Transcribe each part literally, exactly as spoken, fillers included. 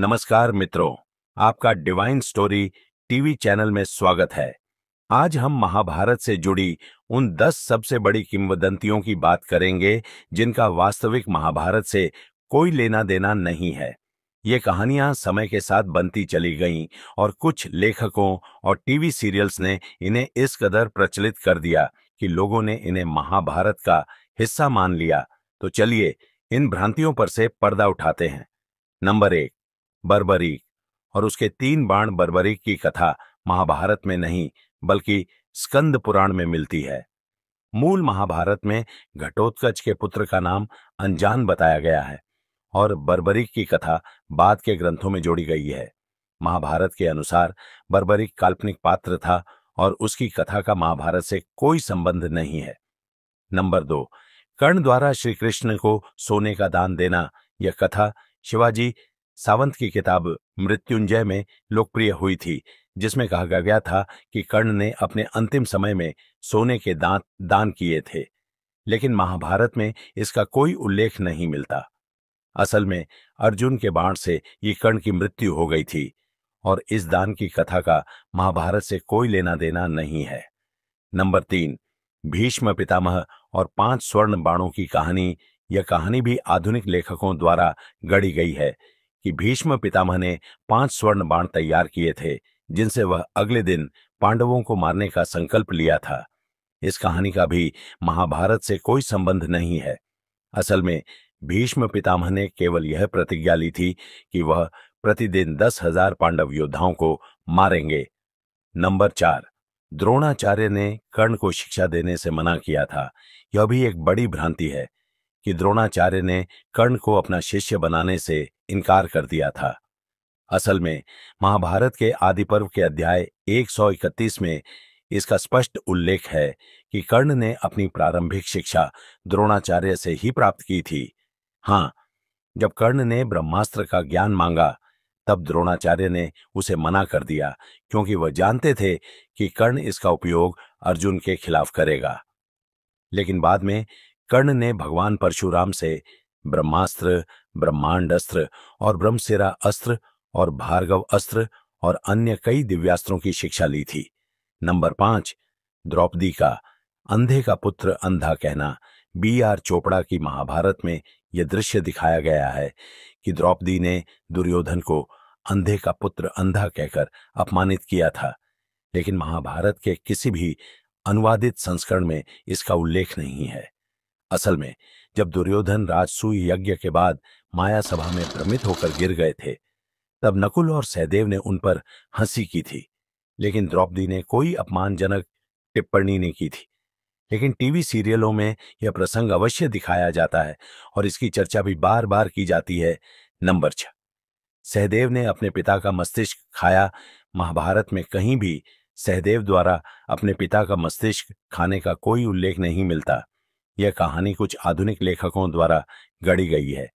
नमस्कार मित्रों, आपका डिवाइन स्टोरी टीवी चैनल में स्वागत है। आज हम महाभारत से जुड़ी उन दस सबसे बड़ी किंवदंतियों की बात करेंगे जिनका वास्तविक महाभारत से कोई लेना देना नहीं है। ये कहानियां समय के साथ बनती चली गईं और कुछ लेखकों और टीवी सीरियल्स ने इन्हें इस कदर प्रचलित कर दिया कि लोगों ने इन्हें महाभारत का हिस्सा मान लिया। तो चलिए इन भ्रांतियों पर से पर्दा उठाते हैं। नंबर एक, बर्बरीक और उसके तीन बाण। बर्बरीक की कथा महाभारत में नहीं बल्कि स्कंद पुराण में मिलती है। मूल महाभारत में घटोत्कच के पुत्र का नाम अंजान बताया गया है और बर्बरीक की कथा बाद के ग्रंथों में जोड़ी गई है। महाभारत के अनुसार बर्बरीक काल्पनिक पात्र था और उसकी कथा का महाभारत से कोई संबंध नहीं है। नंबर दो, कर्ण द्वारा श्री कृष्ण को सोने का दान देना। यह कथा शिवाजी सावंत की किताब मृत्युंजय में लोकप्रिय हुई थी, जिसमें कहा गया था कि कर्ण ने अपने अंतिम समय में सोने के दांत दान किए थे, लेकिन महाभारत में इसका कोई उल्लेख नहीं मिलता। असल में अर्जुन के बाण से ये कर्ण की मृत्यु हो गई थी और इस दान की कथा का महाभारत से कोई लेना देना नहीं है। नंबर तीन, भीष्म पितामह और पांच स्वर्ण बाणों की कहानी। यह कहानी भी आधुनिक लेखकों द्वारा गढ़ी गई है कि भीष्म पितामह ने पांच स्वर्ण बाण तैयार किए थे जिनसे वह अगले दिन पांडवों को मारने का संकल्प लिया था। इस कहानी का भी महाभारत से कोई संबंध नहीं है। असल में भीष्म पितामह ने केवल यह प्रतिज्ञा ली थी कि वह प्रतिदिन दस हजार पांडव योद्धाओं को मारेंगे। नंबर चार, द्रोणाचार्य ने कर्ण को शिक्षा देने से मना किया था। यह भी एक बड़ी भ्रांति है कि द्रोणाचार्य ने कर्ण को अपना शिष्य बनाने से इनकार कर दिया था। असल में महाभारत के आदि पर्व के अध्याय एक सौ इकतीस में इसका स्पष्ट उल्लेख है कि कर्ण ने अपनी प्रारंभिक शिक्षा द्रोणाचार्य से ही प्राप्त की थी। हाँ, जब कर्ण ने ब्रह्मास्त्र का ज्ञान मांगा तब द्रोणाचार्य ने उसे मना कर दिया, क्योंकि वह जानते थे कि कर्ण इसका उपयोग अर्जुन के खिलाफ करेगा। लेकिन बाद में कर्ण ने भगवान परशुराम से ब्रह्मास्त्र, ब्रह्मांड अस्त्र और ब्रह्मशिरा अस्त्र और भार्गव अस्त्र और अन्य कई दिव्यास्त्रों की शिक्षा ली थी। नंबर पांच, द्रौपदी का अंधे का पुत्र अंधा कहना। बी आर चोपड़ा की महाभारत में यह दृश्य दिखाया गया है कि द्रौपदी ने दुर्योधन को अंधे का पुत्र अंधा कहकर अपमानित किया था, लेकिन महाभारत के किसी भी अनुवादित संस्करण में इसका उल्लेख नहीं है। असल में जब दुर्योधन राजसूय यज्ञ के बाद माया सभा में भ्रमित होकर गिर गए थे तब नकुल और सहदेव ने उन पर हंसी की थी, लेकिन द्रौपदी ने कोई अपमानजनक टिप्पणी नहीं की थी। लेकिन टीवी सीरियलों में यह प्रसंग अवश्य दिखाया जाता है और इसकी चर्चा भी बार बार की जाती है। नंबर छह, सहदेव ने अपने पिता का मस्तिष्क खाया। महाभारत में कहीं भी सहदेव द्वारा अपने पिता का मस्तिष्क खाने का कोई उल्लेख नहीं मिलता। यह कहानी कुछ आधुनिक लेखकों द्वारा गढ़ी गई है।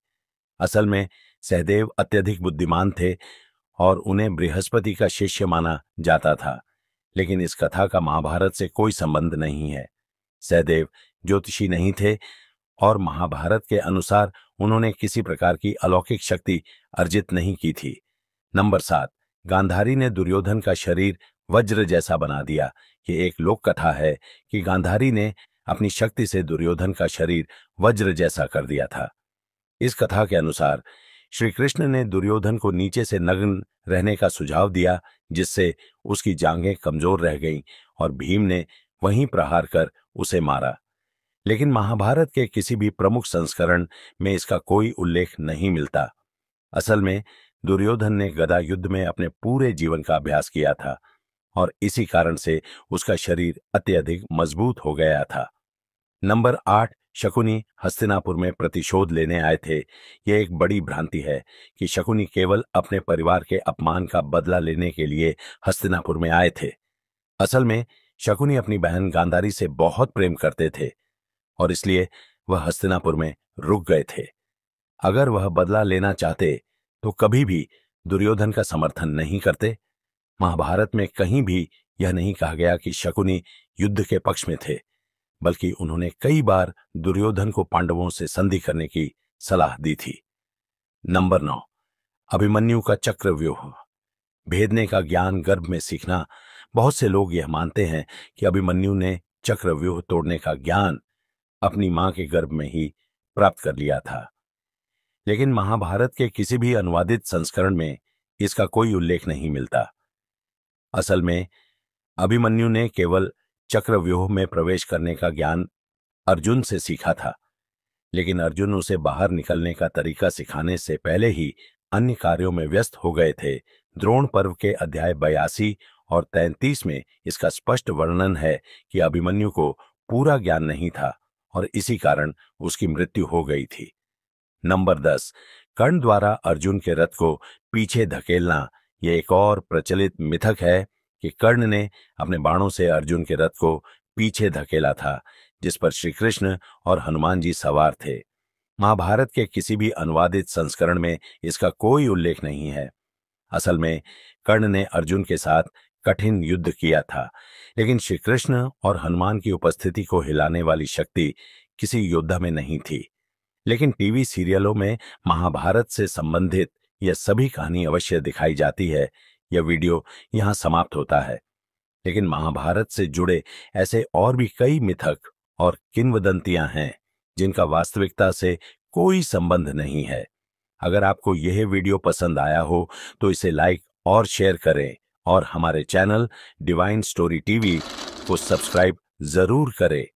असल में सहदेव अत्यधिक बुद्धिमान थे और उन्हें बृहस्पति का शिष्य माना जाता था, लेकिन इस कथा का महाभारत से कोई संबंध नहीं है। सहदेव ज्योतिषी नहीं थे और महाभारत के अनुसार उन्होंने किसी प्रकार की अलौकिक शक्ति अर्जित नहीं की थी। नंबर सात, गांधारी ने दुर्योधन का शरीर वज्र जैसा बना दिया। ये एक लोक कथा है कि गांधारी ने अपनी शक्ति से दुर्योधन का शरीर वज्र जैसा कर दिया था। इस कथा के अनुसार श्री कृष्ण ने दुर्योधन को नीचे से नग्न रहने का सुझाव दिया, जिससे उसकी जांघें कमजोर रह गईं और भीम ने वहीं प्रहार कर उसे मारा। लेकिन महाभारत के किसी भी प्रमुख संस्करण में इसका कोई उल्लेख नहीं मिलता। असल में दुर्योधन ने गदा युद्ध में अपने पूरे जीवन का अभ्यास किया था और इसी कारण से उसका शरीर अत्यधिक मजबूत हो गया था। नंबर आठ, शकुनी हस्तिनापुर में प्रतिशोध लेने आए थे। यह एक बड़ी भ्रांति है कि शकुनी केवल अपने परिवार के अपमान का बदला लेने के लिए हस्तिनापुर में आए थे। असल में शकुनी अपनी बहन गांधारी से बहुत प्रेम करते थे और इसलिए वह हस्तिनापुर में रुक गए थे। अगर वह बदला लेना चाहते तो कभी भी दुर्योधन का समर्थन नहीं करते। महाभारत में कहीं भी यह नहीं कहा गया कि शकुनी युद्ध के पक्ष में थे, बल्कि उन्होंने कई बार दुर्योधन को पांडवों से संधि करने की सलाह दी थी। नंबर नौ, अभिमन्यु का चक्रव्यूह भेदने का ज्ञान गर्भ में सीखना। बहुत से लोग यह मानते हैं कि अभिमन्यु ने चक्रव्यूह तोड़ने का ज्ञान अपनी मां के गर्भ में ही प्राप्त कर लिया था, लेकिन महाभारत के किसी भी अनुवादित संस्करण में इसका कोई उल्लेख नहीं मिलता। असल में अभिमन्यु ने केवल चक्रव्यूह में प्रवेश करने का ज्ञान अर्जुन से सीखा था, लेकिन अर्जुन उसे बाहर निकलने का तरीका सिखाने से पहले ही अन्य कार्यों में व्यस्त हो गए थे। द्रोण पर्व के अध्याय बयासी और तैंतीस में इसका स्पष्ट वर्णन है कि अभिमन्यु को पूरा ज्ञान नहीं था और इसी कारण उसकी मृत्यु हो गई थी। नंबर दस, कर्ण द्वारा अर्जुन के रथ को पीछे धकेलना। यह एक और प्रचलित मिथक है कि कर्ण ने अपने बाणों से अर्जुन के रथ को पीछे धकेला था, जिस पर श्री कृष्ण और हनुमान जी सवार थे। महाभारत के किसी भी अनुवादित संस्करण में इसका कोई उल्लेख नहीं है। असल में कर्ण ने अर्जुन के साथ कठिन युद्ध किया था, लेकिन श्री कृष्ण और हनुमान की उपस्थिति को हिलाने वाली शक्ति किसी योद्धा में नहीं थी। लेकिन टीवी सीरियलों में महाभारत से संबंधित यह सभी कहानी अवश्य दिखाई जाती है। यह वीडियो यहाँ समाप्त होता है, लेकिन महाभारत से जुड़े ऐसे और भी कई मिथक और किंवदंतियां हैं जिनका वास्तविकता से कोई संबंध नहीं है। अगर आपको यह वीडियो पसंद आया हो तो इसे लाइक और शेयर करें और हमारे चैनल डिवाइन स्टोरी टीवी को सब्सक्राइब जरूर करें।